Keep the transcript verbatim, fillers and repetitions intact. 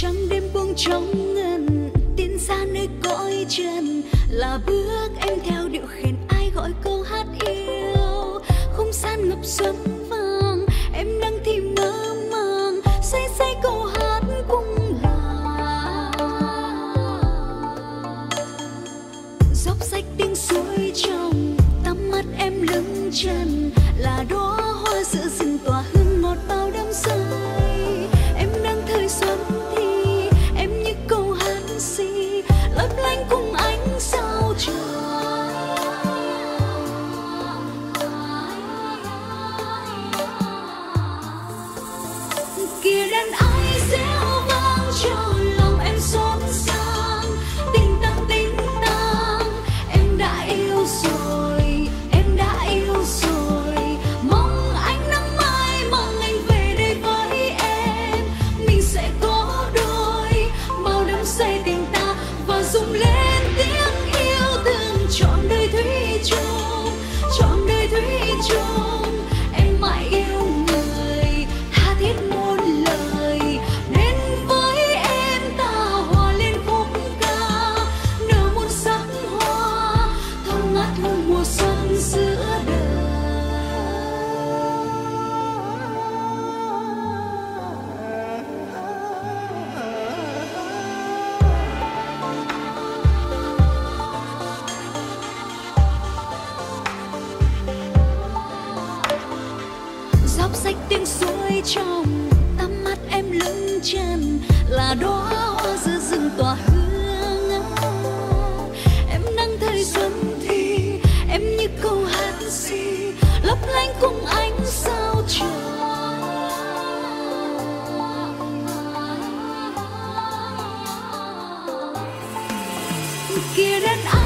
Trăng đêm buông trống ngân, tiến xa nơi cõi trần là bước em theo điệu khèn ai gọi câu hát yêu. Không gian ngập xuân vàng, em đang tìm mơ màng, say say câu hát cũng là dốc rách tiếng suối trong tắm mắt em lưng trần là đóa hoa giữa rừng tỏa hương ngọt bao đắm say. Em đang thời xuân thì em như câu hát si lấp lánh cùng ánh sao trời. Kìa đàn ai reo vang cho lòng em xốn sang, tình tăng tình tăng em đã yêu rồi. Trong tắm mắt em lưng chân là đóa hoa giữa rừng tỏa hương. Em đang thời xuân thì em như câu hát si lấp lánh cùng ánh sao trời. Kìa đàn anh